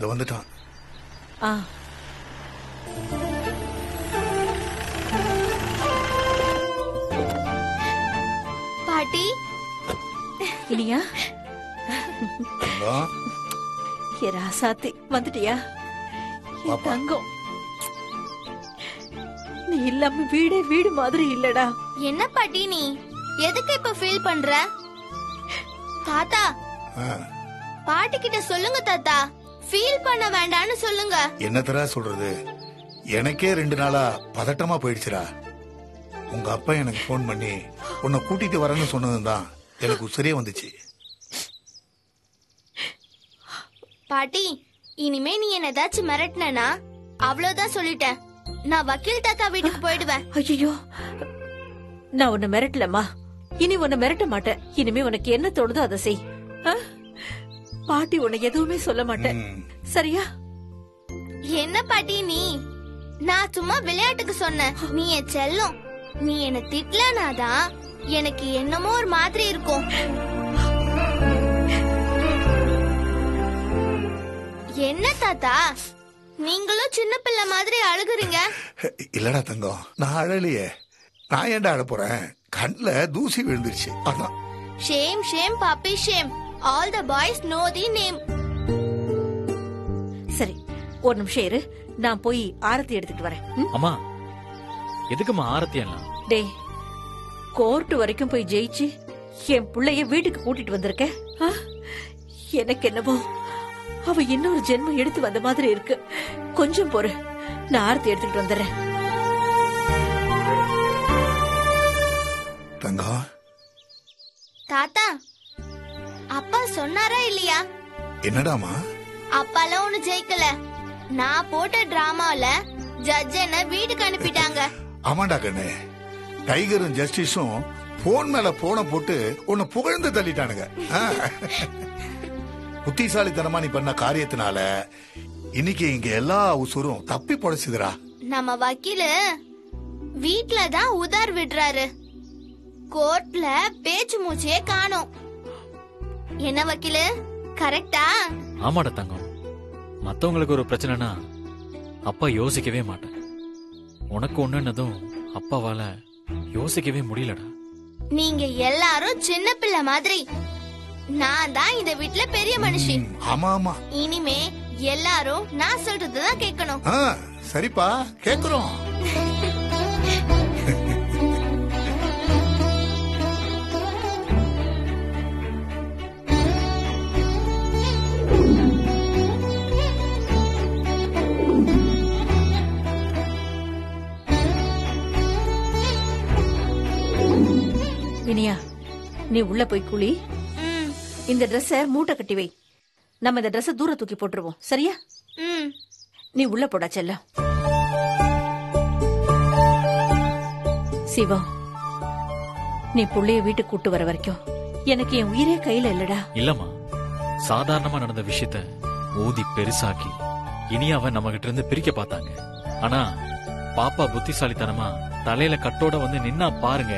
இத வந்துட்டான். ஆ பாட்டி இனியா வா. ஏரா சாத்தி வந்துட்டியா? தங்கம் நீ இல்லாம வீடே வீடு மாதிரி இல்லடா. என்ன பாட்டி நீ எதுக்கு இப்ப ஃபீல் பண்ற? தாத்தா பாட்டி கிட்ட சொல்லுங்க தாத்தா, ஃபீல் பண்ண வேண்டாம்னு சொல்லுங்க. என்னதரா சொல்றது, எனக்கே ரெண்டு நாளா பதட்டமா போயிடுச்சுடா. உங்க அப்பா எனக்கு போன் பண்ணி உன்னை கூட்டிட்டு வரேன்னு சொன்னதுதான் எனக்கு உச்சரியே வந்துச்சு. பாட்டி இனிமே நீ என்ன ஏதாச்சும் மிரட்டினா அவ்வளவுதான் சொல்லிட்டேன், நான் வக்கீல் தாத்தா வீட்டுக்கு போயிடுவேன். ஐயோ நான் உன்னை மிரட்டலம்மா, இனி உன்னை மிரட்ட மாட்டேன். இனிமே உனக்கு என்ன தோணுதோ அதை செய். பாட்டி உனக்கு எதுவுமே சொல்ல மாட்டேன், சரியா? என்ன பாட்டி நீ, நான் சும்மா விளையாட்டுக்கு சொன்னேன். நீ என் செல்லும், நீ என்ன திட்டலனாதான் எனக்கு என்னமோ ஒரு மாதிரி இருக்கும். என்ன தாத்தா நீங்களும் சின்ன பிள்ளை மாதிரி அழுகுறீங்க? இல்லடா தங்கம், நான் அழலையே. நான் ஏண்டா அழ போறேன்? கண்ணுல தூசி விழுந்துருச்சு. Shame shame puppy shame, all the boys know the name. சரி ஒரு நிமிஷம் இரு, நான் போய் ஆரத்தி எடுத்துட்டு வரேன். அம்மா எதுக்குமா ஆரத்தி? டேய் கோர்ட் வரைக்கும் போய் ஜெயிச்சு என் பிள்ளைய வீட்டுக்கு கூட்டிட்டு வந்திருக்க, எனக்கு என்னவோ அவ இன்னொரு ஜென்மம் எடுத்து வந்த மாதிரி இருக்கு. கொஞ்சம் பொறு, நான் ஆரத்தி எடுத்துட்டு வந்துடுறேன். தாத்தா அப்பா சொன்னாரா இல்லையா? என்னடாமா? அப்பாலாம் ஒண்ணு ஜெயிக்கல, நான் போட்ட டிராமால ஜட்ஜ் என்ன வீட்டுக்கு அனுப்பிட்டாங்க. ஆமாண்டா கண்ணே, டைகரும் ஜஸ்டிஸும் போன் மேல போன போட்டு உன்னை புகழ்ந்து தள்ளிட்டானுங்க. புத்திசாலித்தனமா நீ பண்ண காரியத்தினால இன்னைக்கு இங்க எல்லா உசுரும் தப்பி பொழைச்சுதுரா. நம்ம வக்கீலு வீட்டுலதான் உதார் விடுறாரு, கோர்ட்ல பேச்சு மூச்சே காணோம். என்ன வக்கீலு கரெக்டா? ஆமாடா தங்கம், மத்தவங்களுக்கு ஒரு பிரச்சனைனா அப்பா யோசிக்கவே மாட்டேன். உனக்கு ஒண்ணுன்னதும் அப்பாவால யோசிக்கவே முடியலடா. நீங்க எல்லாரும் சின்ன பிள்ளை மாதிரி, நான் தான் இந்த வீட்டுல பெரிய மனுஷி. ஆமா ஆமா, இனிமே எல்லாரும் நான் சொல்றதுதான் கேட்கணும். சரிப்பா கேக்குறோம். வினியா நீ உள்ள போய் குளி, இந்த டிரெஸ் மூட்டை கட்டி வை. நம்ம இந்த டிரெஸ் தூர தூக்கி போட்டுருவோம், சரியா? நீ உள்ள போடா செல்ல. சிவா நீ புள்ளைய வீட்டுக்கு கூட்டு வர வரைக்கும் எனக்கு என் உயிரே கையில இல்லடா. இல்லம்மா, சாதாரணமா நடந்த விஷயத்த ஊதி பெருசாக்கி இனியாவ நம்ம கிட்ட இருந்து பிரிக்க பார்த்தாங்க. ஆனா பாப்பா புத்திசாலித்தனமா தலையில கட்டோட வந்து நின்னா பாருங்க,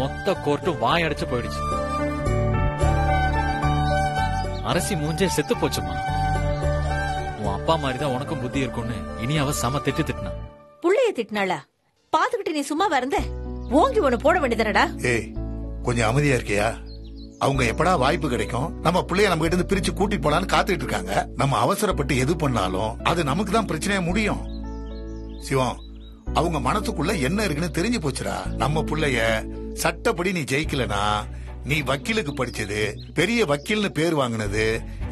மொத்த கோர்ட்டும் வாயடைச்சு போயிடுச்சு. அரசி மூஞ்சே செத்து போச்சுமா. உன் அப்பா மாதிரிதான் உனக்கும் புத்தி இருக்கும்னு இனியாவ சம திட்டு திட்டினா. புள்ளைய திட்டினாளா? பாத்துக்கிட்டு நீ சும்மா வரந்த ஓங்கி ஒண்ணு போட வேண்டியதானடா. ஏய் கொஞ்சம் அமைதியா இருக்கியா? அவங்க எப்படா வாய்ப்பு கிடைக்கும் நம்ம பிள்ளைய நம்ம கிட்ட இருந்து பிரிச்சு கூட்டிட்டு போலான்னு காத்துட்டு இருக்காங்க. நம்ம அவசரப்பட்டு எது பண்ணாலும் அது நமக்கு தான் பிரச்சனையா முடியும். சிவம் அவங்க மனசுக்குள்ள என்ன இருக்குன்னு தெரிஞ்சு போச்சுடா. நம்ம பிள்ளைய சட்டப்படி நீ ஜெயிக்கலனா நீ வக்கீலுக்கு படிச்சது, பெரிய வக்கீல்னு பேர் வாங்கினது,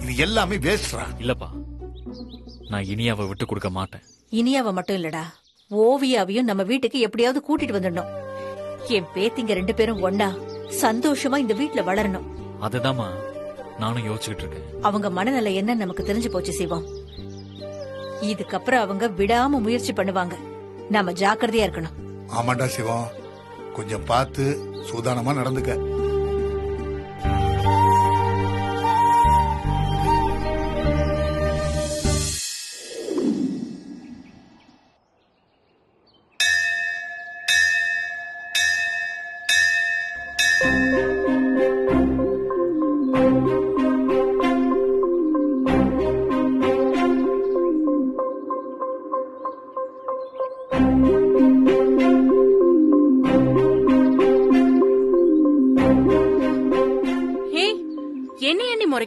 இது எல்லாமே வேஸ்ட்ரா. இல்லப்பா நான் இனியாவை விட்டு கொடுக்க மாட்டேன். இனியாவை மட்டும் இல்லடா, ஓவியாவையும் நம்ம வீட்டுக்கு எப்படியாவது கூட்டிட்டு வந்துடணும். என் பேத்திங்க ரெண்டு பேரும் ஒன்னா சந்தோஷமா இந்த வீட்டுல வளரணும். அதுதான் நானும் யோசிச்சுட்டு இருக்கேன். அவங்க மனநிலை என்ன நமக்கு தெரிஞ்சு போச்சு சிவம். இதுக்கப்புறம் அவங்க விடாம முயற்சி பண்ணுவாங்க, நாம ஜாக்கிரதையா இருக்கணும். ஆமாண்டா சிவம், கொஞ்சம் பார்த்து சூதானமா நடந்துக்க.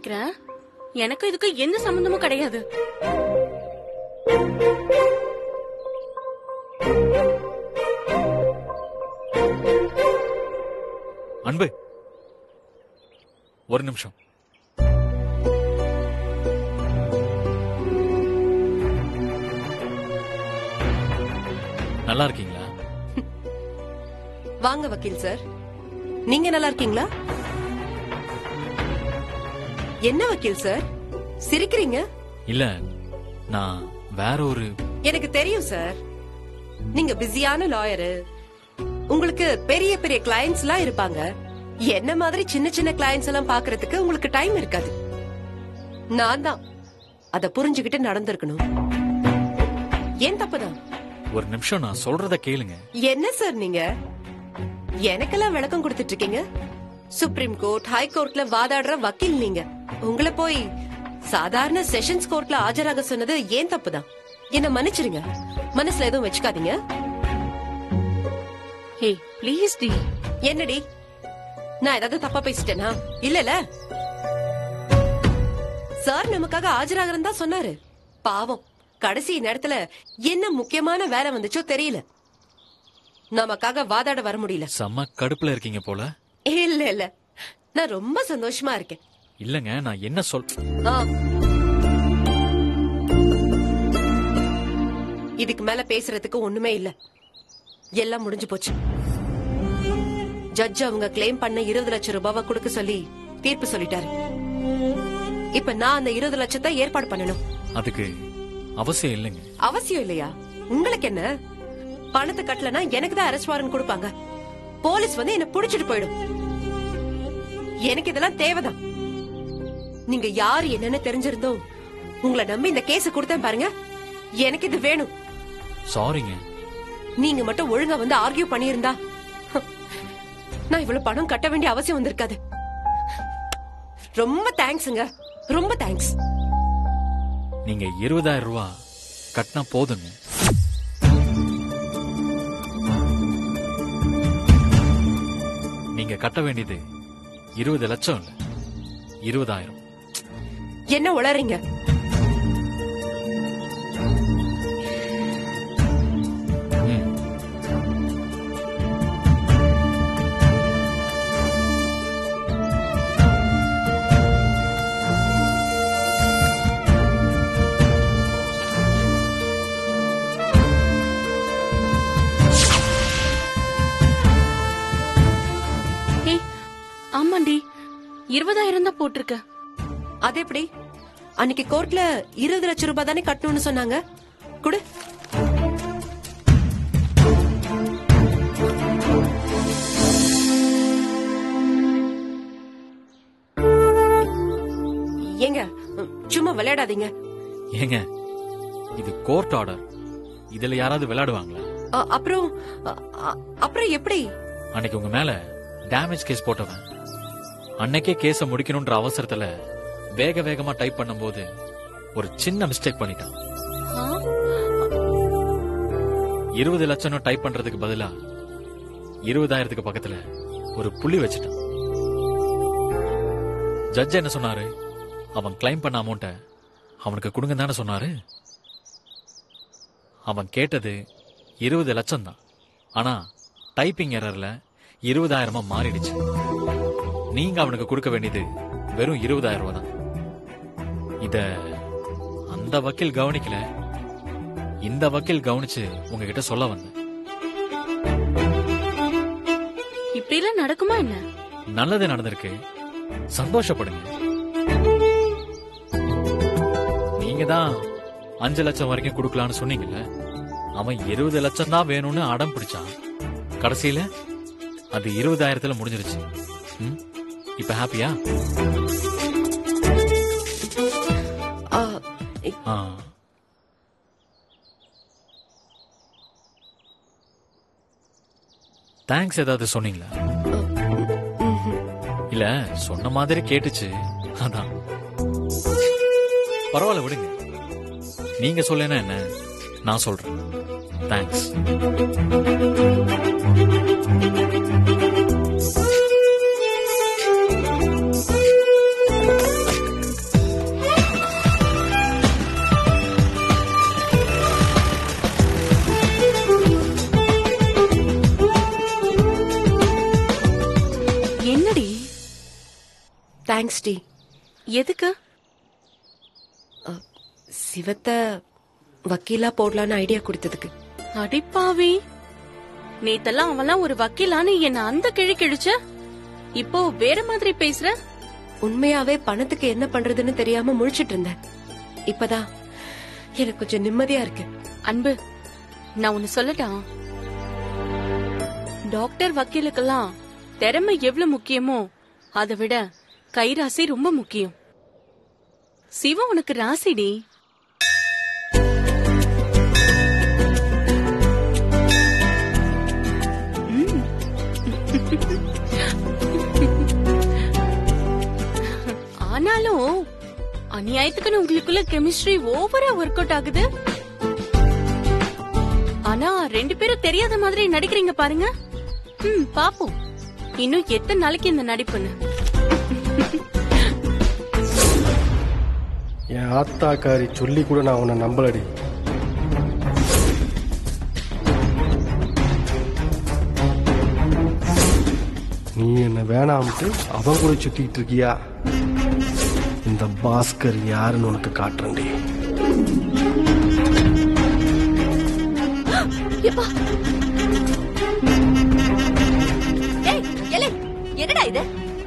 கேக்குறேன், எனக்கு இதுக்கு எந்த சம்பந்தமும் கிடையாது. அன்பு, ஒரு நிமிஷம். நல்லா இருக்கீங்களா? வாங்க வக்கீல் சார், நீங்க நல்லா இருக்கீங்களா? என்ன வக்கீல் சார் சிரிக்கிறீங்க? இல்ல, நான் வேற ஒரு... எனக்கு தெரியும் சார், நீங்க பிஸியான லாயர், உங்களுக்கு பெரிய பெரிய கிளையன்ட்ஸ் எல்லாம் இருப்பாங்க. என்ன மாதிரி சின்ன சின்ன கிளையன்ட்ஸ் எல்லாம் பாக்குறதுக்கு உங்களுக்கு டைம் இருக்காது. நான் தான் அத புரிஞ்சுகிட்டு நடந்துக்கணும். ஏன் தப்புதான்? ஒரு நிமிஷம், நான் சொல்றத கேளுங்க. என்ன சார் நீங்க எனக்கெல்லாம் விளக்கம் கொடுத்துட்டு இருக்கீங்க? சுப்ரீம் கோர்ட், ஹை கோர்ட்ல வாதாடுற வக்கீல் நீங்க. உங்களை போய் சாதாரண செஷன்ஸ் கோர்ட்ல ஆஜராக சொன்னது ஏன் தப்புதான். என்ன மன்னிச்சிருங்க, மனசுல எதுவும் வச்சுக்காதீங்க. ஹே ப்ளீஸ் டி. என்னடி, நான் ஏதாவது தப்பா பேசிட்டேனா? இல்லல, சார் நமக்காக ஆஜராகிறதா சொன்னாரு. பாவம், கடைசி நேரத்துல என்ன முக்கியமான வேலை வந்துச்சோ தெரியல, நமக்காக வாதாட வர முடியல. செம்ம கடுப்புல இருக்கீங்க போல. இல்ல இல்ல, நான் ரொம்ப சந்தோஷமா இருக்கேன். இல்லங்க, நான் என்ன சொல்றேன், இதுக்கு மேல பேசுறதுக்கு ஒண்ணுமே இல்ல. எல்லாம் முடிஞ்சு போச்சு. ஜட்ஜ் அவங்க கிளைம் பண்ண 20 லட்சம் ரூபாவை கொடுக்க சொல்லி தீர்ப்பு சொல்லிட்டாரு. இப்ப நான் அந்த 20 லட்சத்தை ஏற்பாடு பண்ணணும். அதுக்கு அவசியம் இல்லைங்க. அவசியம் இல்லையா? உங்களுக்கு என்ன, பணத்தை கட்டலனா எனக்கு தான் அரெஸ்ட் வாரண்ட் கொடுப்பாங்க, போலீஸ் வந்து என்ன புடிச்சிட்டு போயிடும். எனக்கு இதெல்லாம் தேவைதான். நீங்க யாரு என்னன்னு தெரிஞ்சிருந்தோம் உங்களை நம்பி இந்த கேஸ கொடுத்தேன் பாருங்க. எனக்கு இது வேணும். சாரிங்க. நீங்க மட்டும் ஒழுங்கா வந்து ஆர்கியூ பண்ணியிருந்தா நான் இவ்வளவு பணம் கட்ட வேண்டிய அவசியம் வந்திருக்காது. ரொம்ப தேங்க்ஸ்ங்க, ரொம்ப தேங்க்ஸ். நீங்க 20,000 ரூபாய் கட்டினா போதுங்க. நீங்க கட்ட வேண்டியது 20 லட்சம் இல்ல, 20,000. என்ன உளறீங்க? ஆமாண்டி, 20,000 தான் போட்டிருக்க. அது எப்படி? அன்னைக்கு கோர்ட்ல 20 லட்சம் ரூபாய் தானே கட்டணும்னு சொன்னாங்க. குடு. ஏங்க சும்மா விளையாடாதீங்க. ஏங்க, இது கோர்ட் ஆர்டர், இதுல யாராவது விளையாடுவாங்களா? அப்புறம் அப்புறம் எப்படி? அன்னைக்கு உங்க மேல டேமேஜ் கேஸ் போட்டவன் அன்னைக்கே கேஸ முடிக்கணும்ன்ற அவசரத்துல வேக வேகமா டைப் பண்ணும்போது ஒரு சின்ன மிஸ்டேக் பண்ணிட்டான். 20 லட்சம் டைப் பண்றதுக்கு பதிலா 20,000க்கு பக்கத்துல ஒரு புள்ளி வச்சுட்டான். ஜட்ஜ் என்ன சொன்னாரு? அவன் கிளைம் பண்ண அமௌண்ட அவனுக்கு கொடுங்க தானே சொன்னாரு. அவன் கேட்டது 20 லட்சம் தான். ஆனா டைப்பிங் எரர்ல 20,000 மாறிடுச்சு. நீங்க அவனுக்கு கொடுக்க வேண்டியது வெறும் 20,000 ரூபாய் தான். இத அந்த வக்கீல் கவனிக்கல, இந்த வக்கீல் கவனிச்சு உங்ககிட்ட சொல்ல வந்த. இப்படி எல்லாம் நடக்குமா என்ன? நல்லது நடந்திருக்கு, சந்தோஷப்படுங்க. நீங்க தான் 5 லட்சம் வரைக்கும் கொடுக்கலான்னு சொன்னீங்கல்ல, அவன் 20 லட்சம் தான் வேணும்னு அடம் பிடிச்சான். கடைசியில அது 20,000த்துல முடிஞ்சிருச்சு. இப்ப ஹாப்பியா? தேங்க்ஸ் ஏதாவது சொன்னீங்களா? இல்ல, சொன்ன மாதிரி கேட்டுச்சு, அதான். பரவாயில்ல விடுங்க, நீங்க சொல்லேன்னா என்ன, நான் சொல்றேன். தேங்க்ஸ். தேங்க்ஸ் டி. எதுக்கு? சிவத்தை வக்கீலா போடலான்னு ஐடியா கொடுத்ததுக்கு. அடிப்பாவி, நேத்தெல்லாம் அவெல்லாம் ஒரு வக்கீலான்னு என்ன அந்த கிழி கிழிச்ச, இப்போ வேற மாதிரி பேசுற. உண்மையாவே பணத்துக்கு என்ன பண்றதுன்னு தெரியாம முழிச்சிட்டு இருந்தேன். இப்பதான் எனக்கு கொஞ்சம் நிம்மதியா இருக்கு. அன்பு, நான் ஒன்னு சொல்லட்டா? டாக்டர் வக்கீலுக்கெல்லாம் திறமை எவ்வளவு முக்கியமோ அதை விட கைராசி ரொம்ப முக்கியம். சிவா உனக்கு ராசிடி. ஆனாலும் அநியாயத்துக்குன்னு உங்களுக்குள்ள கெமிஸ்ட்ரி ஓவரா ஒர்க் அவுட் ஆகுது. ஆனா ரெண்டு பேரும் தெரியாத மாதிரி நடிக்கிறீங்க பாருங்க. பாப்போம் இன்னும் எத்தனை நாளைக்கு இந்த நடிப்புன்னு. என் ஆத்தாக்காரி சொல்லி கூட நான் உன்னை நம்பலடி. நீ என்ன வேணாம்ட்டு அவன் கூட சுத்திட்டு இருக்கியா? இந்த பாஸ்கர் யாருன்னு உனக்கு காட்டுறேன்டி. என்னடா இது,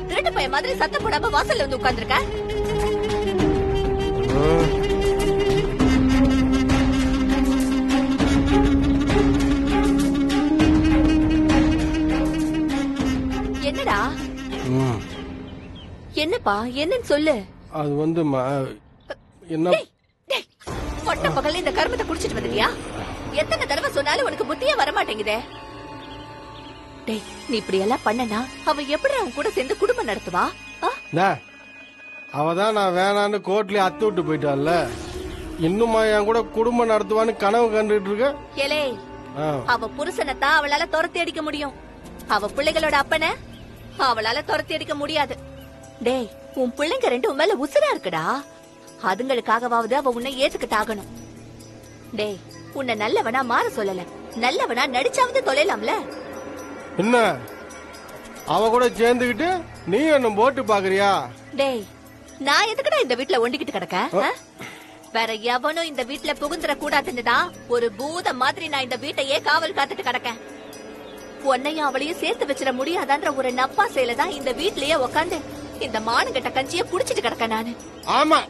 திருட்டு பைய மாதிரி சத்தம் போடாம வாசல்ல வந்து உட்கார்ந்திருக்க? என்னடா? என்னப்பா என்னன்னு சொல்லு. அது வந்து என்ன பொட்ட பகல்ல இந்த கருமத்தை குடிச்சிட்டு வந்துட்டியா? எத்தனை தடவை சொன்னாலும் உனக்கு புத்தியே வரமாட்டேங்குதே. டேய், நீ இப்படி எல்லாம் பண்ணனா அவ எப்படி அவன் கூட சேர்ந்து குடும்பம் நடத்துவா? அவதான் நான் வேணான்னு கோர்ட்ல அத்து விட்டு போயிட்டால, இன்னுமா என் கூட குடும்பம் நடத்துவான்னு கனவு கண்டுட்டு இருக்க? ஏலே, அவ புருஷனத்தான் அவளால துரத்தி அடிக்க முடியும். அவ பிள்ளைகளோட அப்பன அவளால துரத்தி அடிக்க முடியாது. டேய், உன் பிள்ளைங்க ரெண்டு உன் மேல உசுரா இருக்குடா. அதுங்களுக்காகவாவது அவ உன்னை ஏத்துக்கிட்டாகணும். டேய், உன்னை நல்லவனா மாற சொல்லல, நல்லவனா நடிச்சாவது தொலைலாம்ல. என்ன அவ கூட சேர்ந்துகிட்டு நீ என்ன போட்டு பாக்குறியா? டேய், நான் எதுக்குடா இந்த வீட்டுல ஒண்டிக்கிட்டு கிடக்க? வேற எவனும் இந்த வீட்டுல புகுந்துட கூடாதுன்னுதான் ஒரு பூத மாதிரி நான் இந்த வீட்டையே காவல் காத்துட்டு கிடக்க. உன்னையும் அவளையும் சேர்த்து வச்சிட முடியாதான்ற ஒரு நப்பா செயலதான் இந்த வீட்லயே உக்காந்து இந்த மானுங்கட்ட கஞ்சிய குடிச்சிட்டு கிடக்க நானு. ஆமா,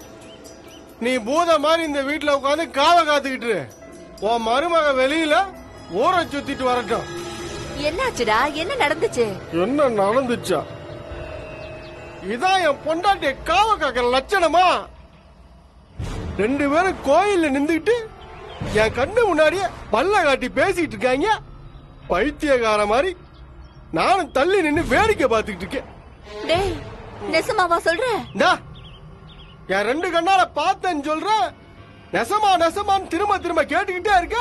நீ பூத மாதிரி இந்த வீட்டுல உட்காந்து காவ காத்துக்கிட்டு உன் மருமக வெளியில ஊற சுத்திட்டு வரட்டும். என்னாச்சுடா, என்ன நடந்துச்சு? என்ன நடந்துச்சா? இதான் என் பொண்டாட்டிய காவ காக்கிற லட்சணமா? ரெண்டு பேரும் கோயில்ல நின்றுகிட்டு என் கண்ணு முன்னாடியே பல்ல காட்டி பேசிட்டு இருக்காங்க. பைத்தியக்கார மாதிரி நானும் தள்ளி நின்னு வேடிக்கை பாத்துக்கிட்டு இருக்கேன். டேய், நெசமாவா சொல்ற? என் ரெண்டு கண்ணால பார்த்தேன்னு சொல்ற. நெசமா நெசமான்னு திரும்ப திரும்ப கேட்டுக்கிட்டே இருக்க.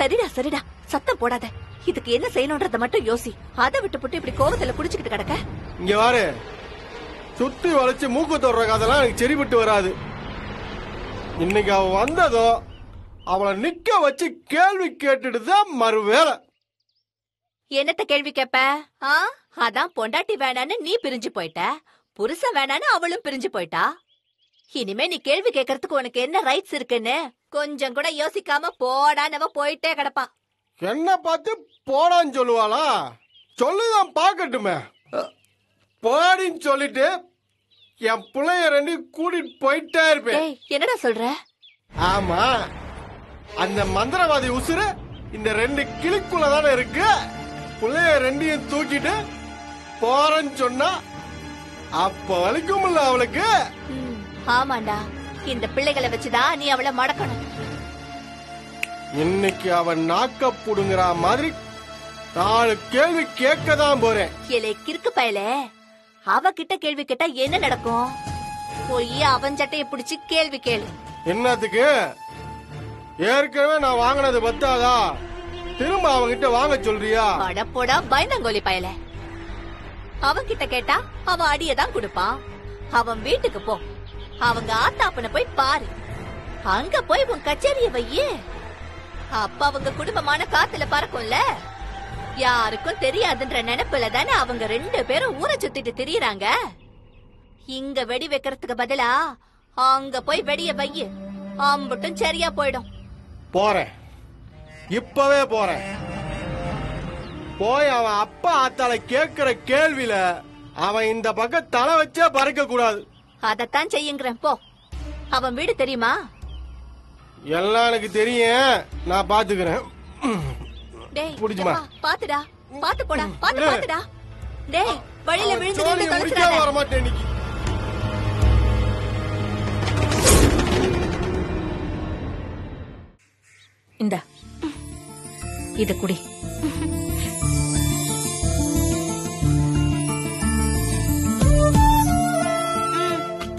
சரிடா சரிடா, சத்தம் போடாத. இதுக்கு என்ன செய்யணும்ன்றத மட்டும் யோசி. அதை விட்டு போட்டு இப்படி கோவத்துல குடிச்சுக்கிட்டு கிடக்க? இங்க வாரு, சுத்தி வளைச்சு மூக்கு தோடுற கதெல்லாம் எனக்கு செறிவிட்டு வராது. இன்னைக்கு அவ வந்ததோ அவளை நிக்க வச்சு கேள்வி கேட்டுட்டுதான் மறுவேளை. என்னத்த கேள்வி கேப்ப? அதான் பொண்டாட்டி வேணான்னு நீ பிரிஞ்சு போயிட்ட, புருஷ வேணான்னு அவளும் பிரிஞ்சு போயிட்டா. இனிமே நீ கேள்வி கேட்கறதுக்கு உனக்கு என்ன ரைட்ஸ் இருக்குன்னு கொஞ்சம் கூட யோசிக்காம போடானவ போயிட்டே கிடப்பா. என்ன பார்த்து போடான்னு சொல்லுவாளா? சொல்லுதான் பாக்கட்டுமே. போடின்னு சொல்லிட்டு என் பிள்ளைய ரெண்டு கூட்டிட்டு போயிட்டே இருப்பேன். என்னடா சொல்ற? ஆமா, அந்த மந்திரவாதி உசுறு இந்த ரெண்டு கிளிக்குள்ளதான இருக்கு. பிள்ளைய ரெண்டையும் தூக்கிட்டு போறேன்னு சொன்னா அப்ப வலிக்கும்ல அவளுக்கு. ஆமாண்டா, இந்த பிள்ளைகளை வச்சுதான் நீ அவளை மடக்கணும். இன்னைக்கு அவன் நாக்க புடுங்குற மாதிரி நாலு கேள்வி கேட்கதான் போறேன். ஏலே கிறுக்கு பயலே, அவகிட்ட கேள்வி கேட்டா என்ன நடக்கும்? போய் அவன் சட்டையை பிடிச்சு கேள்வி கேளு. என்னத்துக்கு? ஏற்கனவே நான் வாங்கினது பத்தாதா? திரும்ப அவங்கிட்ட வாங்க சொல்றியா? அடப்போடா பயந்தங்கோலி பயல, அவன்கிட்ட கேட்டா அவன் அடியதான் குடுப்பான். அவன் வீட்டுக்கு போ, அவங்க ஆத்தாப்பன போய் பாரு, அங்க போய் உன் கச்சேரிய வையே. அப்ப அவங்க குடும்பமான காத்துல பறக்கும்ல. யாருக்கும் தெரியாதுன்ற நினைப்புல தானே அவங்க ரெண்டு பேரும் ஊரை சுத்திட்டு திரியறாங்க. இங்க வெடி வைக்கிறதுக்கு பதிலா அங்க போய் வெடிய வைய ஆம்பட்டும் சரியா போய்டும். போறேன், இப்பவே போறேன். போய் அவன் அப்பா ஆத்தால கேக்குற கேள்வில அவன் இந்த பக்கம் தலை வச்சே பறக்க கூடாது. அதத்தான் செய்யுங்கிறேன். போ. அவன் வீடு தெரியுமா? எல்லாம் எனக்கு தெரியும், நான் பாத்துக்கிறேன். டேய் புடிச்சுமா, பாத்துடா, பாத்து போடா, பாத்து பாத்துடா. டேய் வழியில விழுந்து நின்னு தொலைச்சறானே. வர மாட்டேன் நீ. இந்த இத குடி.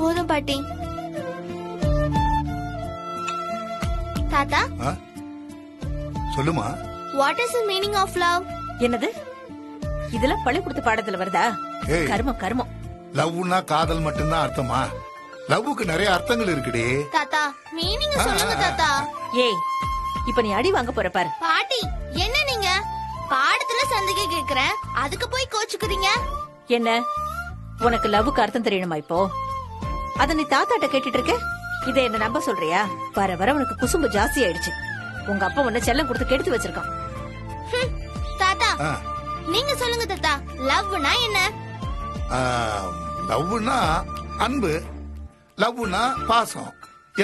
போதும் பாட்டி. தாத்தா சொல்லுமா, what is the meaning of love? என்னது இதெல்லாம் பள்ளி கொடுத்த பாடத்துல வருதா? கர்மம் கர்மம். லவ்னா காதல் மட்டும்தான் அர்த்தமா? லவ்வுக்கு நிறைய அர்த்தங்கள் இருக்குடி. தாத்தா மீனிங் சொல்லுங்க தாத்தா. ஏய் இப்ப நீ அடி வாங்க போற பாரு. பாட்டி என்ன நீங்க பாடத்துல சந்தேக கேக்குறேன், அதுக்கு போய் கோச்சுக்குறீங்க. என்ன உனக்கு லவ்வுக்கு அர்த்தம் தெரியணுமா? இப்போ அத நீ தாத்தாட்ட கேட்டுட்டு இருக்க. இதை என்ன நம்ப சொல்றியா? வர வர உனக்கு குசும்பு ஜாஸ்தி ஆயிடுச்சு. உங்க அப்பா உன்ன செல்லம் கொடுத்து கெடுத்து வச்சிருக்கான். தாத்தா நீங்க சொல்லுங்க தாத்தா, லவ்னா என்ன? லவ்னா அன்பு, லவ்னா பாசம்,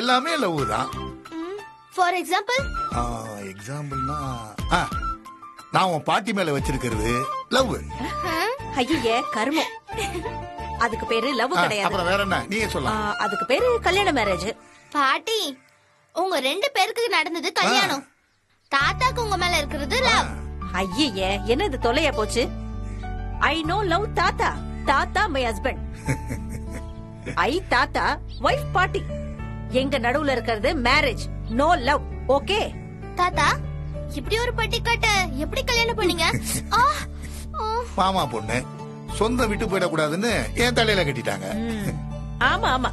எல்லாமே லவ் தான். ஃபார் எக்ஸாம்பிள், எக்ஸாம்பிள்னா நான் உன் பாட்டி மேல வச்சிருக்கிறது லவ். ஐயே கர்மம். அதுக்கு பேரு லவ் கிடையாது. அப்புறம் வேற என்ன நீயே சொல்ல? அதுக்கு பேரு கல்யாண மேரேஜ். பாட்டி உங்க ரெண்டு பேருக்கு நடந்தது கல்யாணம், தாத்தாக்கு உங்க மேல இருக்கிறது லவ். ஐயே என்ன இது தொலையா போச்சு. ஐ நோ லவ் தாத்தா. தாத்தா மை ஹஸ்பண்ட். ஐ தாத்தா வைஃப் பாட்டி. எங்க நடுவுல இருக்கிறது மேரேஜ், நோ லவ். ஓகே தாத்தா, இப்படி ஒரு பட்டிக்காட்ட எப்படி கல்யாணம் பண்ணீங்க? மாமா பொண்ணு சொந்த விட்டு போயிடக்கூடாதுன்னு என் தலையில கட்டிட்டாங்க. ஆமா ஆமா,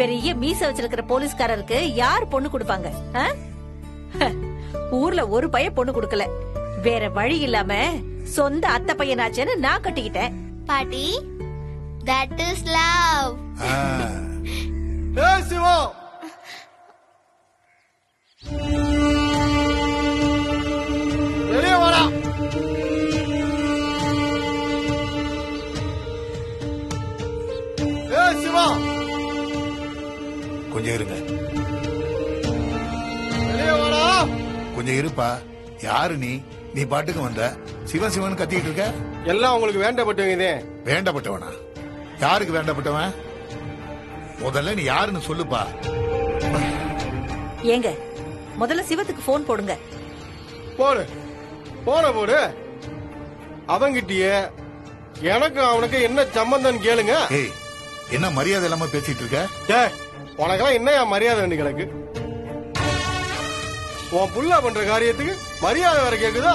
பெரிய மீச வச்சிருக்கிற போலீஸ்காரருக்கு யார் பொண்ணு கொடுப்பாங்க? ஊர்ல ஒரு பையன் பொண்ணு கொடுக்கல, வேற வழி இல்லாம சொந்த அத்தை பையனாச்சேன்னு நான் கட்டிக்கிட்டேன். பாட்டி that is love. ஏய் சிவா, வெளியே வாடா. ஏய் சிவா கொஞ்சம் இருங்க. வெளியே வாடா. கொஞ்சம் இருப்பா. யாரு நீ? நீ பாட்டுக்கு வந்த சிவன் சிவன் கத்திட்டு இருக்க. எல்லாம் உங்களுக்கு வேண்டப்பட்டவங்க. இதே வேண்டப்பட்டவனா? யாருக்கு வேண்டப்பட்டவன்? முதல்ல நீ யாருன்னு சொல்லுப்பா. ஏங்க முதல்ல சிவத்துக்கு போன் போடுங்க. போடு போன போடு. அவங்கிட்டயே எனக்கு அவனுக்கு என்ன சம்பந்தம் கேளுங்க. என்ன மரியாதை இல்லாம பேசிட்டு இருக்க? உனக்கெல்லாம் என்ன என் மரியாதை வேண்டி கிடக்கு? உன் புள்ள பண்ற காரியத்துக்கு மரியாதை வர கேக்குதா?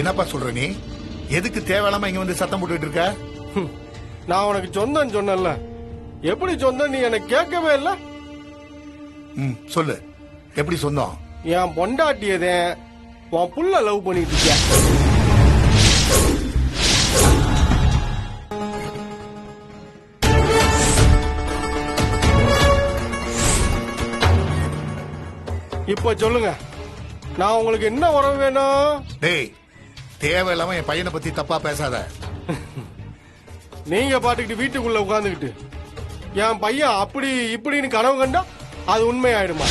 என்னப்பா சொல்ற நீ? எதுக்கு தேவையில்லாம இங்க வந்து சத்தம் போட்டுட்டு இருக்க? நான் உனக்கு சொந்தம் சொன்னல, எப்படி சொந்தம் நீ என்ன கேட்கவே இல்ல. சொல்லு எப்படி சொந்தம்? என் பொண்டாட்டியதே உன் புள்ள லவ் பண்ணிட்டு இருக்க. இப்ப சொல்லுங்க, நான் உங்களுக்கு என்ன உறவு வேணும்? டேய் தேவையில்லாம என் பையனை பத்தி தப்பா பேசாத. நீங்க பாட்டுக்கிட்டு வீட்டுக்குள்ள உட்கார்ந்துக்கிட்டு என் பையன் அப்படி இப்படின்னு கனவு கண்டா அது உண்மையாயிடுமா?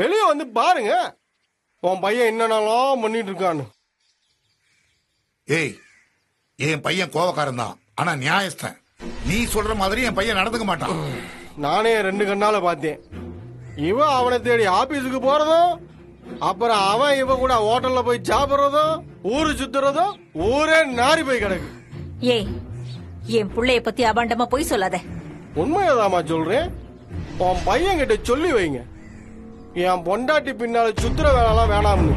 வெளியே வந்து பாருங்க, உன் பையன் என்னென்னலாம் பண்ணிட்டு இருக்கான்னு. ஏய் என் பையன் கோபக்காரன் தான், ஆனா நியாயஸ்தான். நீ சொல்ற மாதிரி என் பையன் நடந்துக்க மாட்டான். நானே ரெண்டு கண்ணால பார்த்தேன். இவன் அவனை தேடி ஆபீஸுக்கு போறதும், அப்புறம் அவன் இவன் கூட ஹோட்டல்ல போய் சாப்பிடுறதும், ஊரு சுத்துறதும், ஊரே நாரி போய் கிடக்கு. ஏய் என் பிள்ளைய பத்தி அபாண்டமா போய் சொல்லாத. உண்மையதாமா சொல்றேன். உன் பையன் கிட்ட சொல்லி வைங்க, என் பொண்டாட்டி பின்னால சுத்துற வேலைலாம் வேணாம்னு.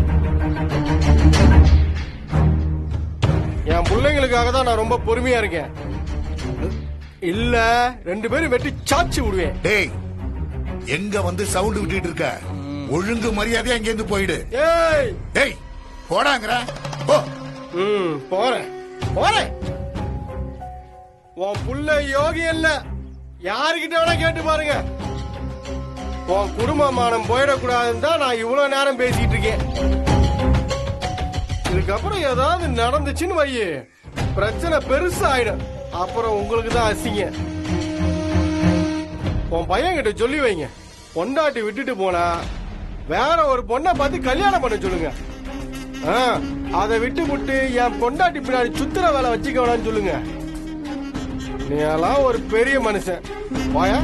என் பிள்ளைங்களுக்காக தான் நான் ரொம்ப பொறுமையா இருக்கேன், இல்ல ரெண்டு பேரும் வெட்டி சாச்சு விடுவேன். டேய் எங்க வந்து சவுண்ட் விட்டுட்டு இருக்க? ஒழுங்கு மரியாதையா இங்க இருந்து போயிடு. ஏய் போடாங்கற போ. போறேன் போறேன். உன் புள்ள யோகி இல்ல, யார்கிட்ட வேணா கேட்டு பாருங்க. உன் குடும்பமானம் போயிடக்கூடாதுன்னு தான் நான் இவ்வளவு நேரம் பேசிட்டு இருக்கேன். இதுக்கப்புறம் ஏதாவது நடந்துச்சுன்னு வையே, பிரச்சனை பெருசாயிடும். அப்புறம் உங்களுக்கு தான் அசிங்க. உன் பையன் கிட்ட சொல்லி வைங்க, பொண்டாட்டி விட்டுட்டு போனா வேற ஒரு பொண்ணை பார்த்து கல்யாணம் பண்ண சொல்லுங்க. அதை விட்டு விட்டு என் பொண்டாட்டி பின்னாடி சுத்துற வேலை வச்சுக்கவேடான்னு சொல்லுங்க. நீ எல்லாம் ஒரு பெரிய மனுஷன். வாயா.